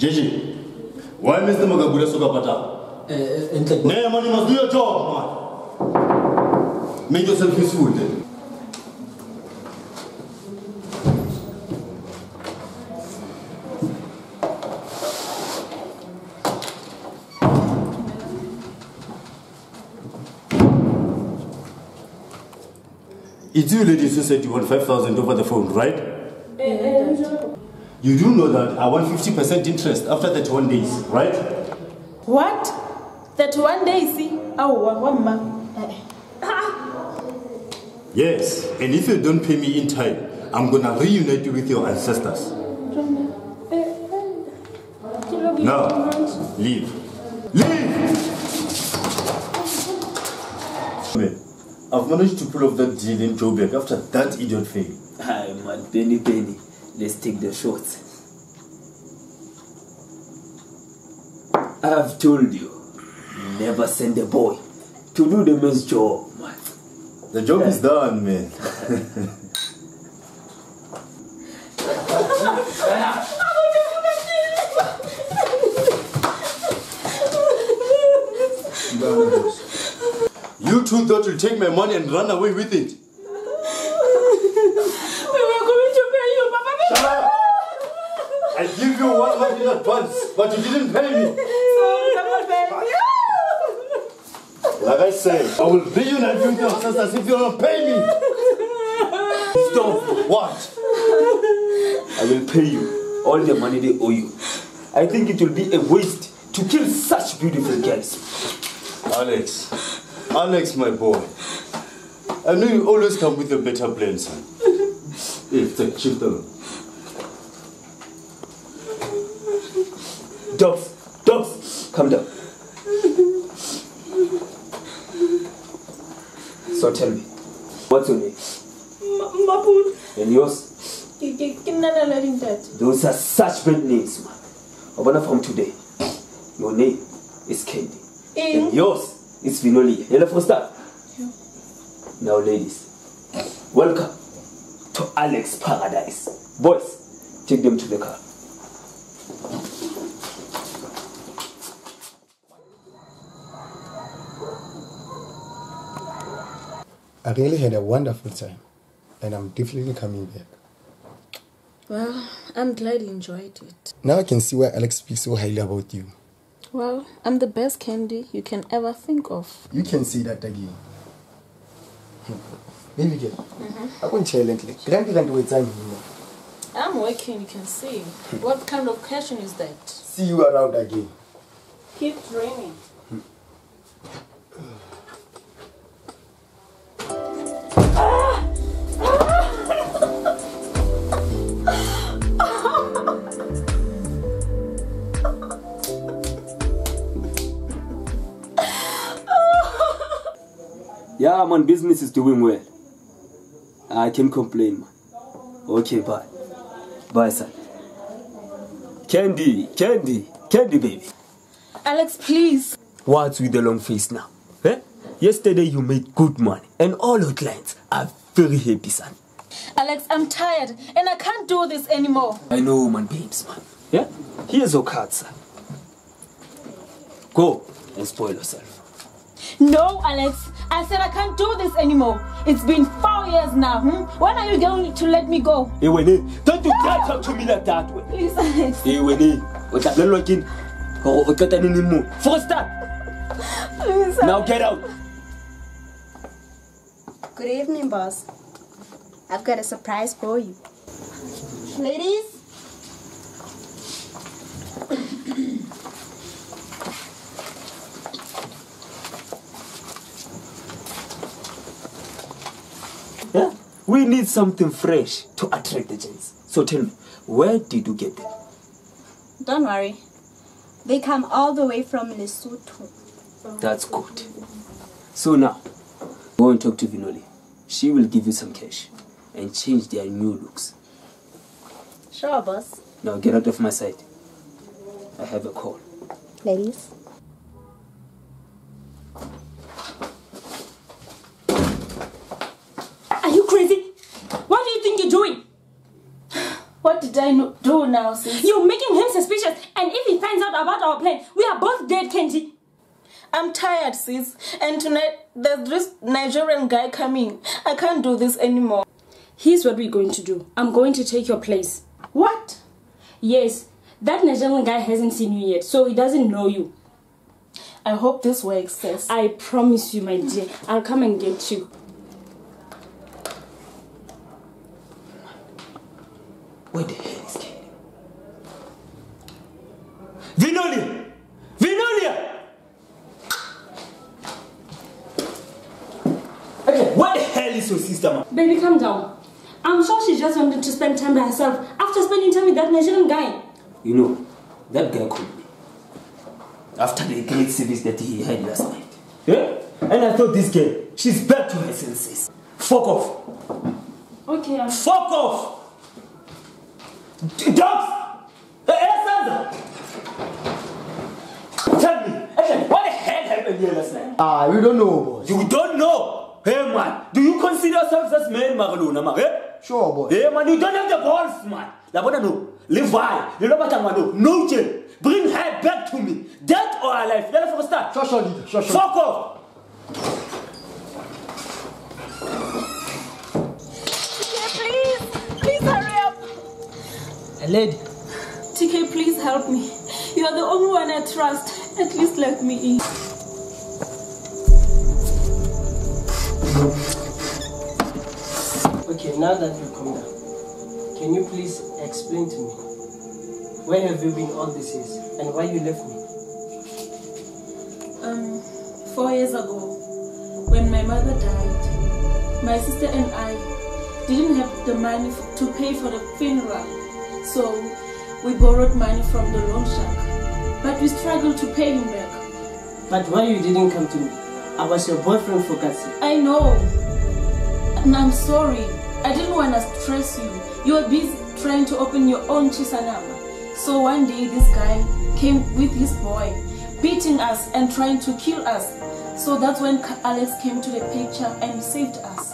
Gigi, why Mr. Magabula so bad? No, man, you must do your job, man. Make yourself useful then. It's you ladies who said you want 5,000 over the phone, right? You do know that I want 50% interest after 31 days, right? What? 31 days? Yes, and if you don't pay me in time, I'm gonna reunite you with your ancestors. Now, leave. Leave! I've managed to pull off that deal in Joburg after that idiot thing. Hi, man, Benny. Let's take the shots. I've told you, never send a boy to do the man's job, man. The job is done, man. You two thought you'll take my money and run away with it. We were going to pay you, Papa. Shut up! I give you 1 month in advance, but you didn't pay me. Sorry, Papa, baby. Like I said, I will reunite you with your sisters if you don't pay me. Stop. What? I will pay you all the money they owe you. I think it will be a waste to kill such beautiful girls. Alex, my boy, I know you always come with a better plan, son. It's a chicken. Dove, come down. So tell me, what's your name? Mapul. And yours? Those are such bad names, man. Abana from today, your name is Candy. And yours? It's Vinoli. Hello for start. Yeah. Now ladies, welcome to Alex Paradise. Boys, take them to the car. I really had a wonderful time and I'm definitely coming back. Well, I'm glad you enjoyed it. Now I can see why Alex speaks so highly about you. Well, I'm the best Candy you can ever think of. You can see that again. Baby girl, I won't challenge you. I'm working, you can see. What kind of question is that? See you around again. Keep dreaming. Yeah, man, business is doing well. I can't complain, man. Okay, bye. Bye, son. Candy, baby. Alex, please. What's with the long face now? Eh? Yesterday you made good money, and all your clients are very happy, son. Alex, I'm tired, and I can't do this anymore. I know, man, babes, man. Yeah? Here's your card, son. Go and spoil yourself. No, Alex. I said I can't do this anymore. It's been 4 years now. When are you going to let me go? Iwene, don't you dare talk to me like that way. Please, Alex. Iwene, what are you looking for? First start. Please, Alex. Now get out. Good evening, boss. I've got a surprise for you. Ladies. Yeah? We need something fresh to attract the gents. So tell me, where did you get them? Don't worry. They come all the way from Lesotho. That's good. So now, go and talk to Vinoli. She will give you some cash and change their new looks. Sure, boss. Now get out of my sight. I have a call. Ladies? What did I do now, sis? You're making him suspicious, and about our plan. We are both dead, Kenji. I'm tired, sis. And tonight, there's this Nigerian guy coming. I can't do this anymore. Here's what we're going to do. I'm going to take your place. What? Yes, that Nigerian guy hasn't seen you yet, so he doesn't know you. I hope this works, sis. I promise you, my dear. I'll come and get you. Where the hell is Kenny? Vinolia! Vinolia! Okay, what the hell is your sister, man? Baby, calm down. I'm sure she just wanted to spend time by herself after spending time with that Nigerian guy. You know, that guy could be. After the great service that he had last night. Yeah? And I thought this girl, she's back to her senses. Fuck off. Okay, fuck off! Dogs! Hey, Sandra! Tell me, what the hell happened here last night? Ah, we don't know, boss. You don't know? Hey, man, do you consider yourself as man, Marlona, man? Eh? Sure, boss. Hey, man, you don't have the balls, man. La bona no. Levi, you know what I'm gonna do? No jail. Bring her back to me. Dead or alive. Let us start. Sure, leader. Sure, sure. Fuck off! Lady. TK, please help me. You are the only one I trust. At least let me in. Okay, now that you come down, can you please explain to me where have you been all these years and why you left me? 4 years ago, when my mother died, my sister and I didn't have the money to pay for the funeral. So, we borrowed money from the loan shark, but we struggled to pay him back. But why you didn't come to me? I was your boyfriend for God's sake. I know, and I'm sorry. I didn't want to stress you. You were busy trying to open your own chisanama. So one day this guy came with his boy, beating us and trying to kill us. So that's when Alex came to the picture and saved us.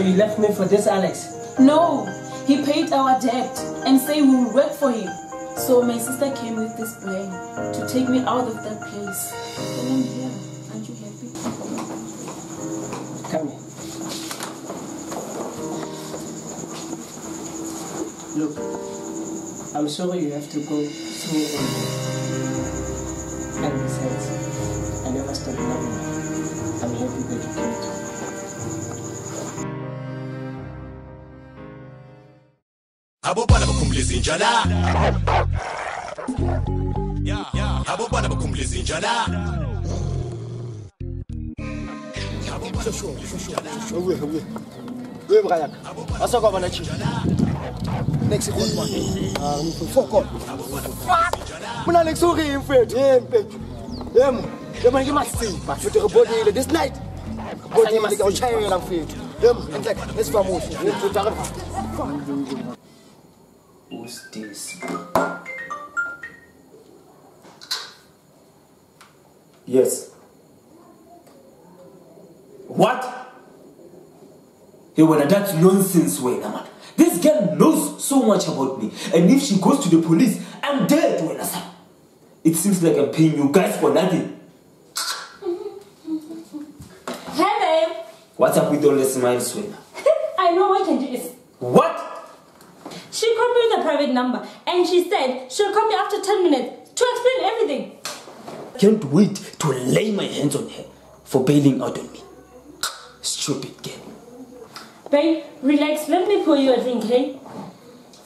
You left me for this Alex? No. He paid our debt and said we will work for him. So my sister came with this plan to take me out of that place. And I'm here. Aren't you happy? Come here. Look, I'm sorry you have to go through all this. And besides, I never stopped loving you. I'm happy that you came to me. Abobana bakumbuliza injala abobana bakumbuliza injala next one this night let's who's this? Yes. What? Hey, well, that's nonsense, man. This girl knows so much about me, and if she goes to the police, I'm dead, Wenasa. It seems like I'm paying you guys for nothing. Hey, babe. What's up with all this mind, Swena? I know what can do is. What? She called me with a private number and she said she'll call me after 10 minutes to explain everything. Can't wait to lay my hands on her for bailing out on me. Stupid girl. Babe, relax. Let me pour you a drink, hey?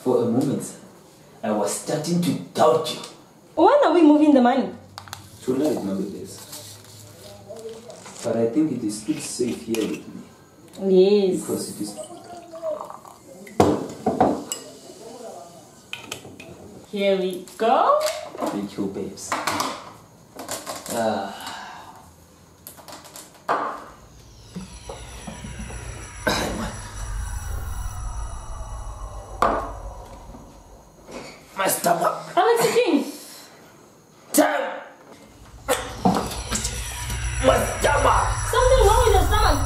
For a moment, I was starting to doubt you. When are we moving the money? Tonight, nowadays. But I think it is still safe here with me. Yes. Because it is... Here we go. Thank you, babes. My stomach. Alex the King. Time. My stomach. Something wrong with your stomach.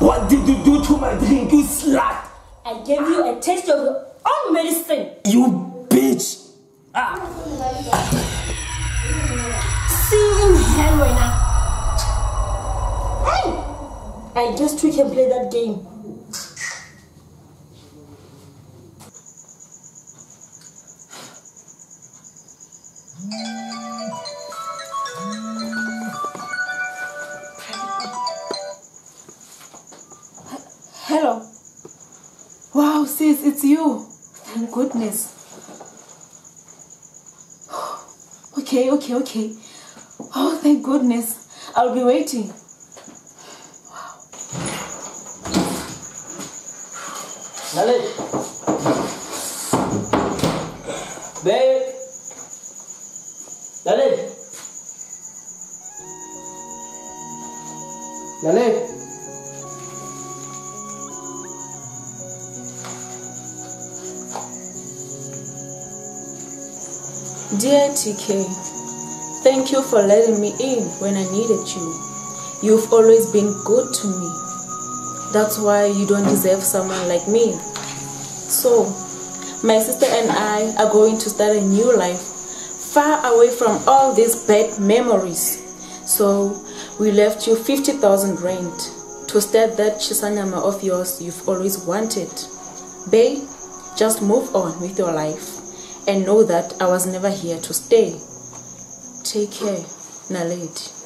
What did you do to my drink, you slut? I gave you a taste of your own medicine. You bitch. Ah! I guess we can play that game. Hello. Wow, sis, it's you. Thank goodness. Okay. Oh, thank goodness. I'll be waiting. Wow. Naledi. Babe. Naledi. Naledi. Dear TK, thank you for letting me in when I needed you. You've always been good to me. That's why you don't deserve someone like me. So, my sister and I are going to start a new life, far away from all these bad memories. So, we left you 50,000 rand to start that Chisanyama of yours you've always wanted. Babe, just move on with your life. And know that I was never here to stay. Take care, Naledi.